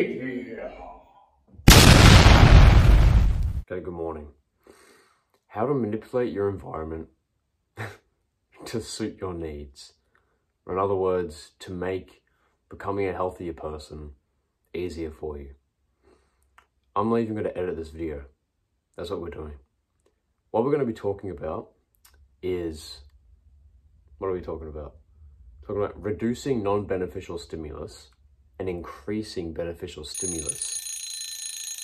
Okay, good morning. How to manipulate your environment to suit your needs. Or in other words, to make becoming a healthier person easier for you. I'm not even going to edit this video. That's what we're doing. What we're going to be talking about is... What are we talking about? We're talking about reducing non-beneficial stimulus and increasing beneficial stimulus.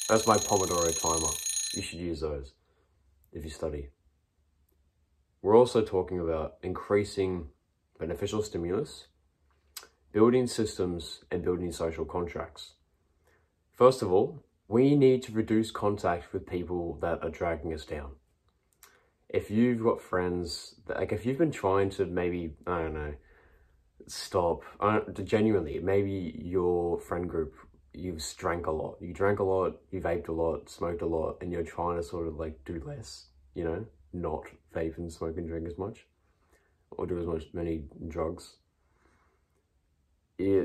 That's my Pomodoro timer. You should use those if you study. We're also talking about increasing beneficial stimulus, building systems, and building social contracts. First of all, we need to reduce contact with people that are dragging us down. If you've got friends, if you've been trying to maybe, I don't know, stop, genuinely, maybe your friend group, you've drank a lot, you vaped a lot, smoked a lot, and you're trying to sort of like do less, you know, not vape and smoke and drink as much, or do as many drugs. Yeah,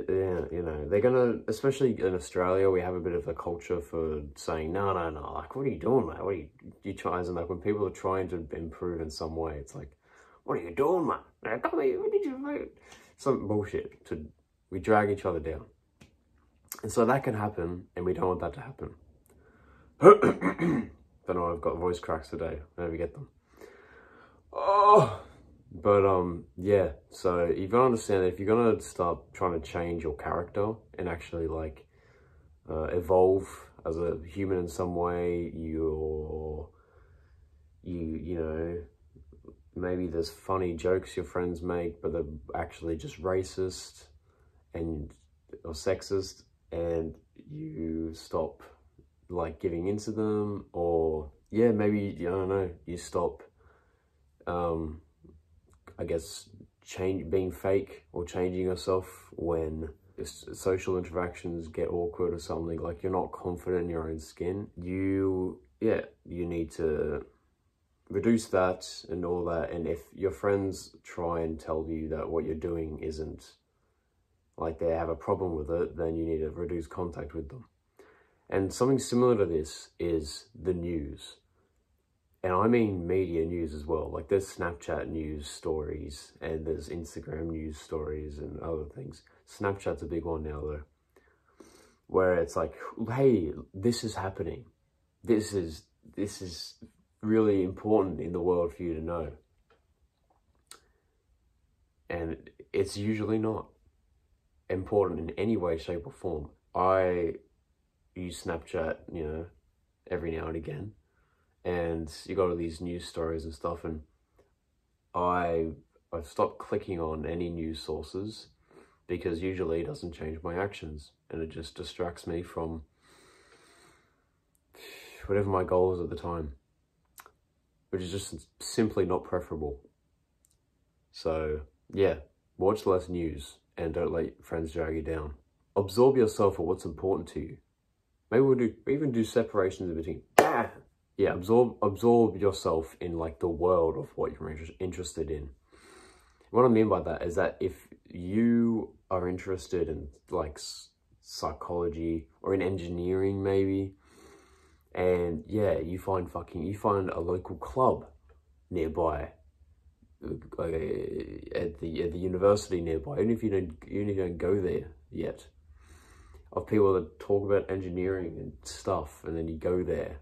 you know, they're gonna, especially in Australia, we have a bit of a culture for saying, no, like, what are you doing, mate? What are you trying? And like, when people are trying to improve in some way, it's like, what are you doing, man? Like, come here, what did you do? Some bullshit. We drag each other down. And so that can happen, and we don't want that to happen. Don't know, I've got voice cracks today. I never get them. Oh! But, yeah, so you've got to understand that if you're going to start trying to change your character and actually, like, evolve as a human in some way, you know, maybe there's funny jokes your friends make, but they're actually just racist and or sexist, and you stop, like, giving in to them, or, yeah, maybe, I don't know, you stop, I guess, being fake or changing yourself when social interactions get awkward or something, like you're not confident in your own skin. You need to reduce that and all that. And if your friends try and tell you that what you're doing isn't, like they have a problem with it, then you need to reduce contact with them. And something similar to this is the news. And I mean media news as well. Like there's Snapchat news stories and there's Instagram news stories and other things. Snapchat's a big one now though. Where it's like, hey, this is happening. This is really important in the world for you to know. And it's usually not important in any way, shape or form. I use Snapchat, you know, every now and again. And you got all these news stories and stuff, and I've stopped clicking on any news sources because usually it doesn't change my actions, and it just distracts me from whatever my goal is at the time, which is just simply not preferable. So yeah, watch less news and don't let friends drag you down. Absorb yourself for what's important to you. Maybe we'll even do separations between. Yeah, absorb yourself in like the world of what you're interested in. What I mean by that is that if you are interested in like psychology or in engineering maybe, and yeah, you find a local club nearby, like at the university nearby, even if you don't go there yet, of people that talk about engineering and stuff, and then you go there.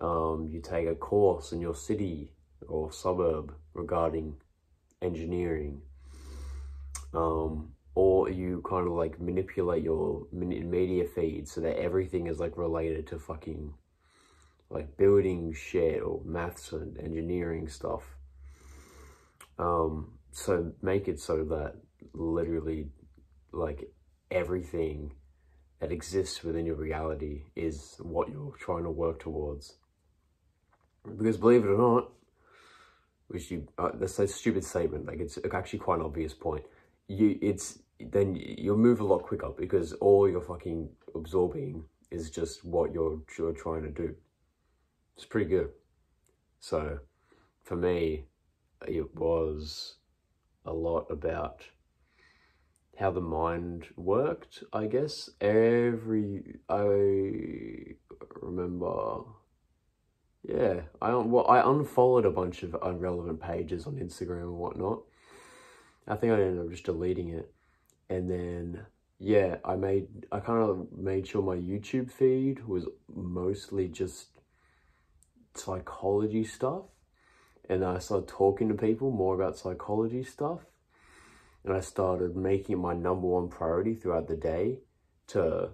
You take a course in your city or suburb regarding engineering, or you kind of like manipulate your media feed so that everything is like related to fucking like building shit or maths and engineering stuff. So make it so that literally like everything that exists within your reality is what you're trying to work towards. Because believe it or not, that's a stupid statement, like it's actually quite an obvious point. Then you'll move a lot quicker because all you're fucking absorbing is just what you're trying to do. It's pretty good. So for me, it was a lot about how the mind worked, I guess. I remember, yeah, I unfollowed a bunch of irrelevant pages on Instagram and whatnot. I think I ended up just deleting it. And then, yeah, I kind of made sure my YouTube feed was mostly just psychology stuff. And I started talking to people more about psychology stuff. And I started making it my #1 priority throughout the day to,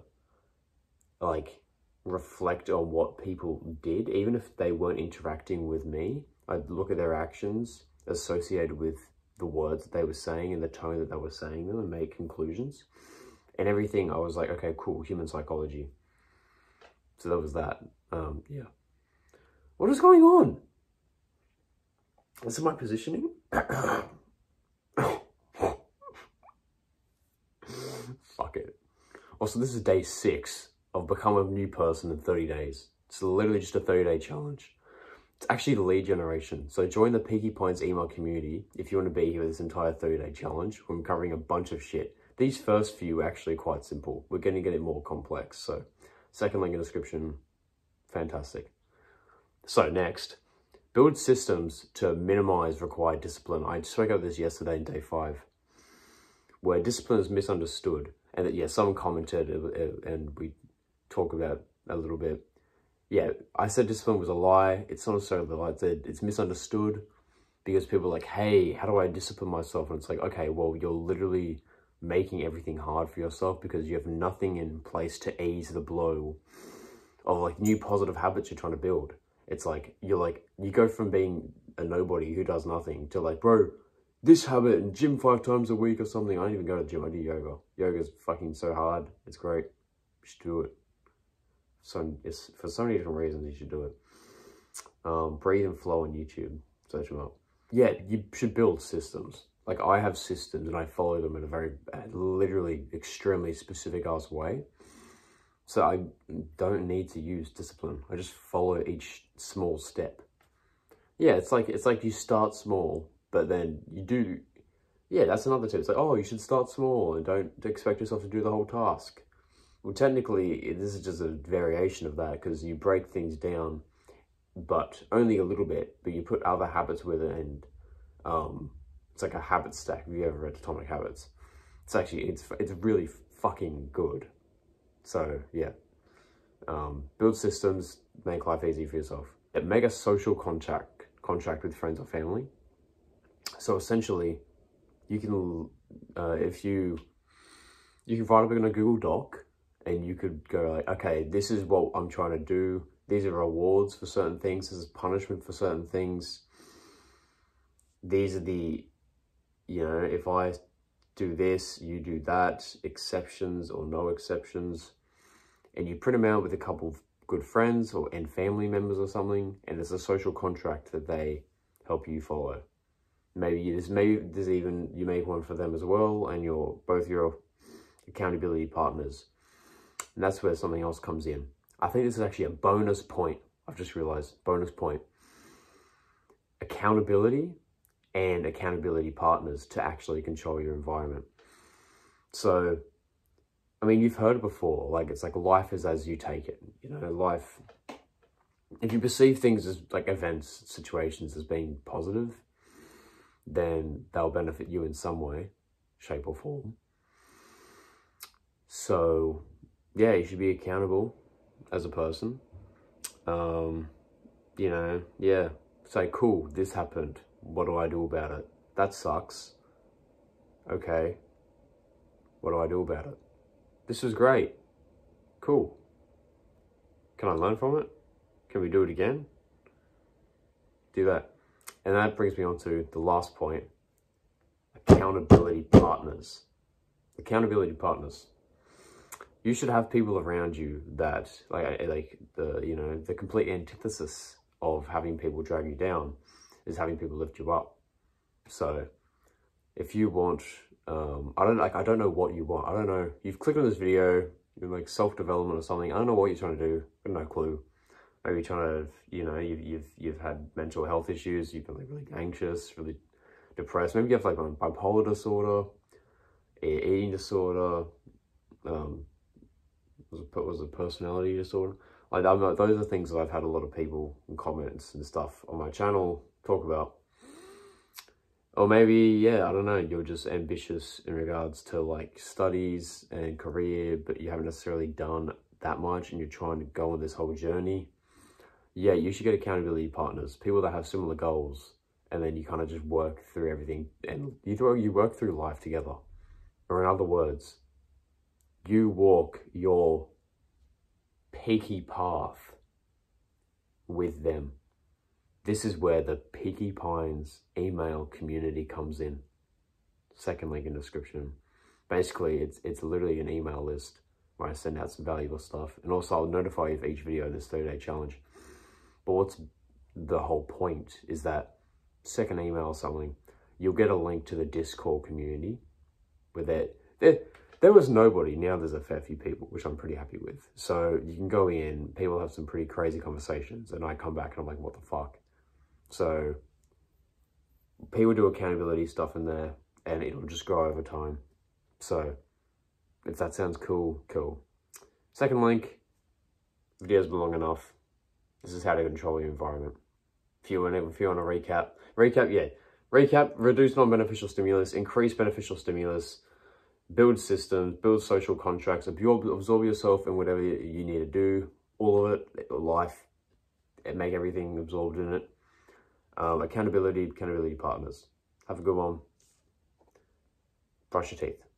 like, reflect on what people did. Even if they weren't interacting with me, I'd look at their actions associated with the words that they were saying and the tone that they were saying them and make conclusions. And everything, I was like, okay, cool, human psychology. So that was that. Yeah. What is going on? This is my positioning. Fuck it. Also, this is day 6 of become a new person in 30 days. It's literally just a 30-day challenge. It's actually the lead generation. So join the Peaky Pines email community if you want to be here with this entire 30-day challenge. I'm covering a bunch of shit. These first few are actually quite simple. We're going to get it more complex. So second link in the description. Fantastic. So next, build systems to minimize required discipline. I spoke about this yesterday in day 5, where discipline is misunderstood. And that, yeah, someone commented and we talk about a little bit. Yeah, I said discipline was a lie. It's not necessarily the lie. It's misunderstood because people are like, hey, how do I discipline myself? And it's like, okay, well, you're literally making everything hard for yourself because you have nothing in place to ease the blow of, like, new positive habits you're trying to build. It's like, you go from being a nobody who does nothing to, like, bro, this habit and gym 5 times a week or something. I don't even go to the gym. I do yoga. Yoga's fucking so hard. It's great. You should do it. So it's for so many different reasons you should do it. Breathe and Flow on YouTube. Search them up. Yeah, you should build systems. Like, I have systems and I follow them in a very, literally, extremely specific ass way. So I don't need to use discipline. I just follow each small step. Yeah, it's like you start small, but then you do. Yeah, that's another tip. It's like, oh, you should start small and don't expect yourself to do the whole task. Well, technically, this is just a variation of that because you break things down, but only a little bit, but you put other habits with it, and it's like a habit stack. Have you ever read Atomic Habits? It's actually, it's really fucking good. So, yeah. Build systems, make life easy for yourself. Yeah, make a social contract with friends or family. So essentially, you can, you can write up in a Google Doc, and you could go like, okay, this is what I'm trying to do. These are rewards for certain things. This is punishment for certain things. These are the, you know, if I do this, you do that, exceptions or no exceptions. And you print them out with a couple of good friends and family members or something. And it's a social contract that they help you follow. Maybe there's even, you make one for them as well, and you're both your accountability partners. And that's where something else comes in. I think this is actually a bonus point. I've just realized, bonus point. Accountability and accountability partners to actually control your environment. So, I mean, you've heard it before, like, it's like life is as you take it. You know, life, if you perceive things as, like, events, situations as being positive, then they'll benefit you in some way, shape or form. So, yeah, you should be accountable as a person. You know, yeah, say, cool, this happened. What do I do about it? That sucks. Okay, what do I do about it? This was great. Cool. Can I learn from it? Can we do it again? Do that. And that brings me on to the last point, accountability partners. Accountability partners. You should have people around you that, like the, you know, the complete antithesis of having people drag you down is having people lift you up. So if you want, I don't know what you want. I don't know. You've clicked on this video, you're like self-development or something. I don't know what you're trying to do. I've got no clue. Maybe trying to, you know, you've had mental health issues. You've been, like, really anxious, really depressed. Maybe you have, like, bipolar disorder. eating disorder, was a personality disorder. Like, I know those are things that I've had a lot of people in comments and stuff on my channel talk about. Or maybe, yeah, I don't know, you're just ambitious in regards to like studies and career, but you haven't necessarily done that much and you're trying to go on this whole journey. Yeah, you should get accountability partners, people that have similar goals, and then you kind of just work through everything and you work through life together. Or in other words, you walk your peaky path with them. This is where the Peaky Pines email community comes in. Second link in description. Basically, it's literally an email list where I send out some valuable stuff. And also, I'll notify you of each video in this 30-day challenge. But what's the whole point is that second email or something, you'll get a link to the Discord community with it. There was nobody. Now there's a fair few people, which I'm pretty happy with. So you can go in, people have some pretty crazy conversations, and I come back and I'm like, what the fuck? So people do accountability stuff in there, and it'll just grow over time. So if that sounds cool, cool. Second link, video's been long enough. This is how to control your environment. If you want to recap, reduce non-beneficial stimulus, increase beneficial stimulus, build systems, build social contracts, absorb yourself in whatever you need to do, all of it, life, and make everything absorbed in it. Accountability partners. Have a good one. Brush your teeth.